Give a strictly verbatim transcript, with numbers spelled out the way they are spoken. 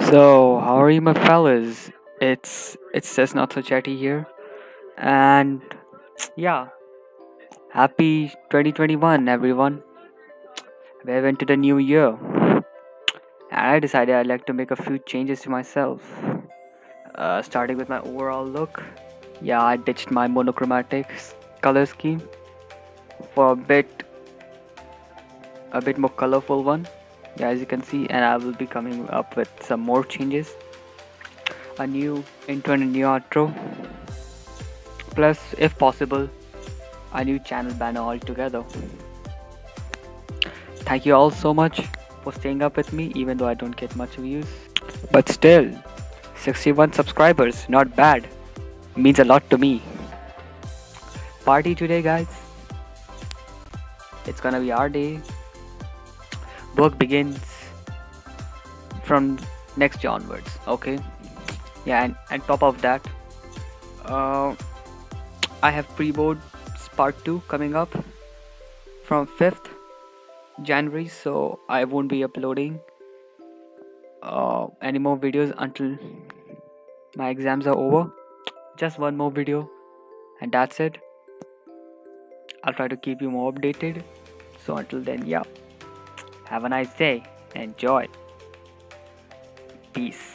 So, how are you, my fellas? It's it says NotSoChatty here, and yeah, happy twenty twenty-one, everyone. We're we into the new year, and I decided I'd like to make a few changes to myself. Uh, starting with my overall look, yeah, I ditched my monochromatic color scheme for a bit, a bit more colorful one. Yeah, as you can see, and I will be coming up with some more changes, a new intro and a new outro, plus if possible a new channel banner altogether. Thank you all so much for staying up with me, even though I don't get much views, but still sixty-one subscribers, not bad, means a lot to me. Party today, guys. It's gonna be our day. Work begins from next year onwards, okay? Yeah, and, and top of that, uh, I have pre-boards part two coming up from fifth January, so I won't be uploading uh, any more videos until my exams are over. Just one more video and that's it. I'll try to keep you more updated. So until then, yeah. Have a nice day. Enjoy. Peace.